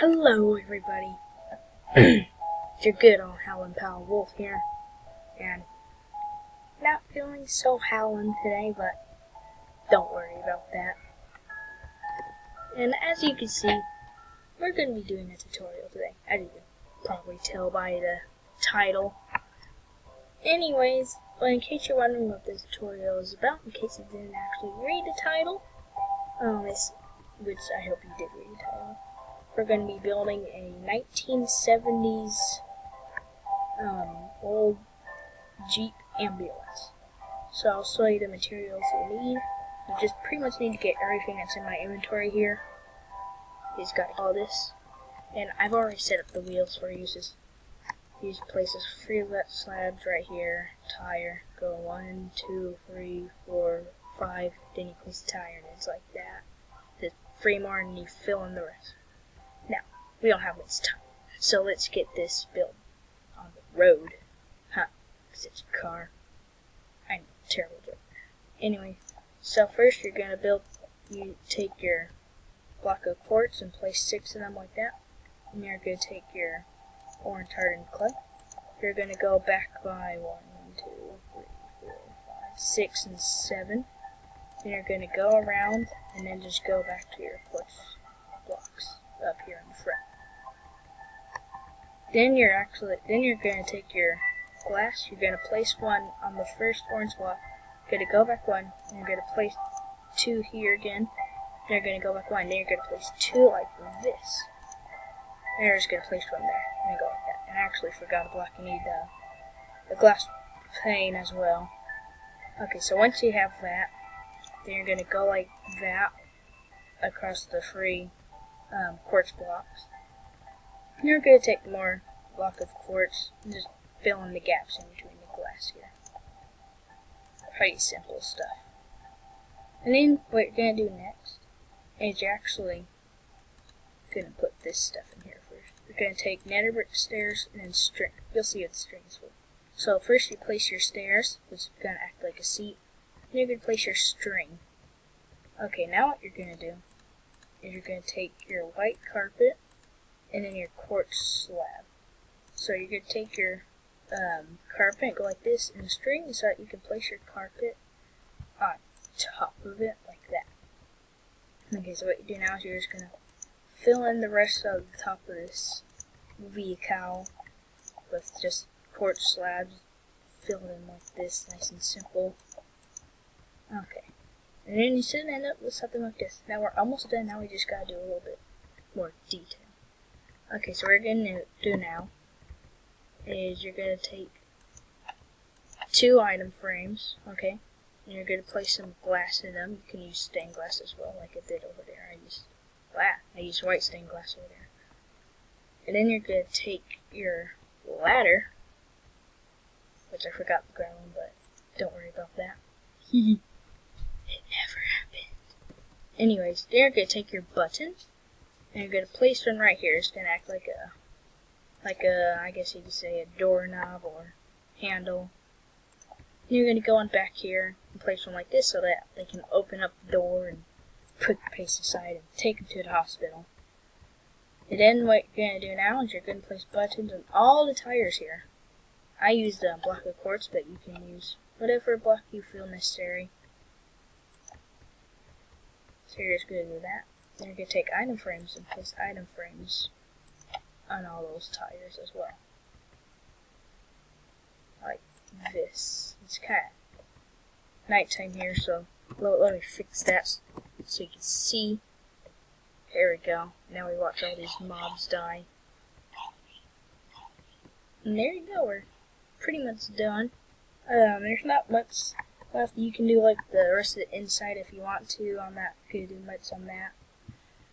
Hello, everybody. You're good on Howlin' Powell Wolf here, and not feeling so howlin' today, but don't worry about that. And as you can see, we're going to be doing a tutorial today, as you can probably tell by the title. Anyways, well, in case you're wondering what this tutorial is about, in case you didn't actually read the title, which I hope you did read the title, we're going to be building a 1970s old Jeep ambulance. So I'll show you the materials you need. You just pretty much need to get everything that's in my inventory here. You just got all this. And I've already set up the wheels for uses. You just place this freewheeled slabs right here. Tire. Go 1, 2, 3, 4, 5. Then you place the tire and it's like that. Just 3 more and you fill in the rest. Now, we don't have much time. So let's get this built on the road. Huh. Because it's a car. I'm terrible at it. Anyway, so first you're going to build, you take your block of quartz and place 6 of them like that. And you're going to take your orange hardened clay. You're going to go back by 1, 2, 3, 4, 5, 6, and 7. And you're going to go around and then just go back to your quartz blocks up here in the front. Then you're going to take your glass, you're going to place 1 on the first orange block, you're going to go back 1, and you're going to place 2 here again, and you're going to go back 1, then you're going to place 2 like this, and you're just going to place 1 there, and go like that. And I actually forgot a block, you need the glass pane as well. Okay, so once you have that, then you're going to go like that across the free quartz blocks, and you're going to take more block of quartz and just fill in the gaps in between the glass here. Pretty simple stuff. And then what you're going to do next is you're actually going to put this stuff in here first. You're going to take netherbrick stairs and then string. You'll see what the strings for. So first you place your stairs, which is going to act like a seat. And you're going to place your string. Okay, now what you're going to do is you're going to take your white carpet and then your quartz slab. So you're going to take your carpet, go like this, and string so that you can place your carpet on top of it like that. Okay, so what you do now is you're just gonna fill in the rest of the top of this vehicle with just quartz slabs. Fill it in like this, nice and simple. Okay, and then you should end up with something like this. Now we're almost done. Now we just gotta do a little bit more detail. Okay, so what we're gonna do now is you're going to take 2 item frames, okay, and you're going to place some glass in them. You can use stained glass as well, like I did over there. I used white stained glass over there. And then you're going to take your ladder, which I forgot the ground, but don't worry about that. It never happened. Anyways, then you're going to take your button, and you're going to place one right here. It's going to act like a I guess you could say a doorknob or handle. And you're going to go on back here and place one like this so that they can open up the door and put the patient aside and take them to the hospital. And then what you're going to do now is you're going to place buttons on all the tires here. I used a block of quartz, but you can use whatever block you feel necessary. So you're just going to do that. Then you're going to take item frames and place item frames on all those tires as well. Like this. It's kind of nighttime here, so let me fix that so you can see. There we go. Now we watch all these mobs die. And there you go. We're pretty much done. There's not much left. You can do like the rest of the inside if you want to on that. You can do much on that.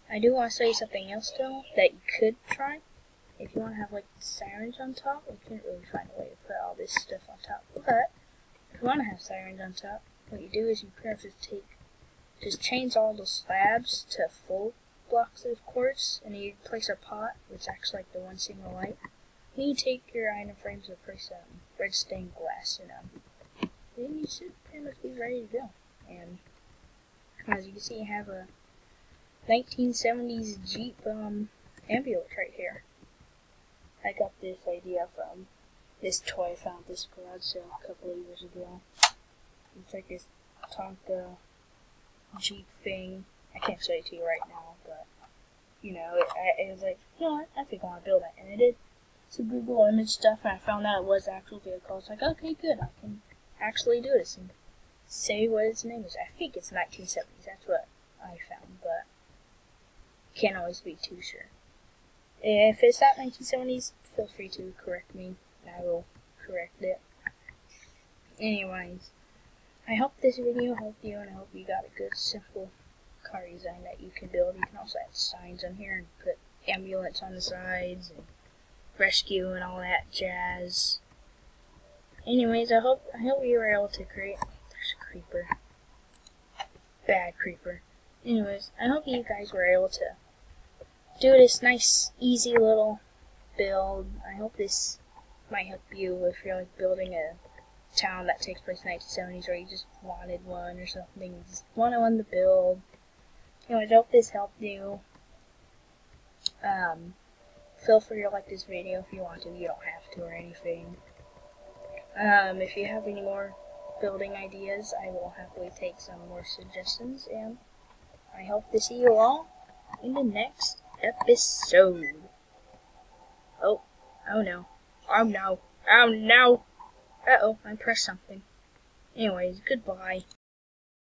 I do want to show you something else though that you could try. If you want to have like sirens on top, we couldn't really find a way to put all this stuff on top. But if you want to have sirens on top, what you do is you pretty much just change all the slabs to full blocks of quartz, and you place a pot, which acts like the one single light. Then you take your item frames and place some red stained glass in them. Then you should pretty much be ready to go. And as you can see, you have a 1970s Jeep ambulance right here. I got this idea from this toy I found at this garage sale a couple of years ago. It's like this Tonka Jeep thing. I can't show it to you right now, but you know, it was like, you know what, I think I want to build it, and I did some Google image stuff, and I found out it was actual vehicle. It's like, okay, good, I can actually do this and say what its name is. I think it's 1970s. That's what I found, but can't always be too sure. If it's not 1970s, feel free to correct me, and I will correct it. Anyways, I hope this video helped you, and I hope you got a good, simple car design that you can build. You can also add signs on here and put ambulance on the sides and rescue and all that jazz. Anyways, I hope you were able to create. There's a creeper. Bad creeper. Anyways, I hope you guys were able to do this nice, easy little build. I hope this might help you if you're like building a town that takes place in the 1970s, or you just wanted one or something. You just wanted to build. Anyways, I hope this helped you. Feel free to like this video if you want to. You don't have to or anything. If you have any more building ideas, I will happily take some more suggestions, and I hope to see you all in the next episode. Oh no. I pressed something. Anyways, goodbye.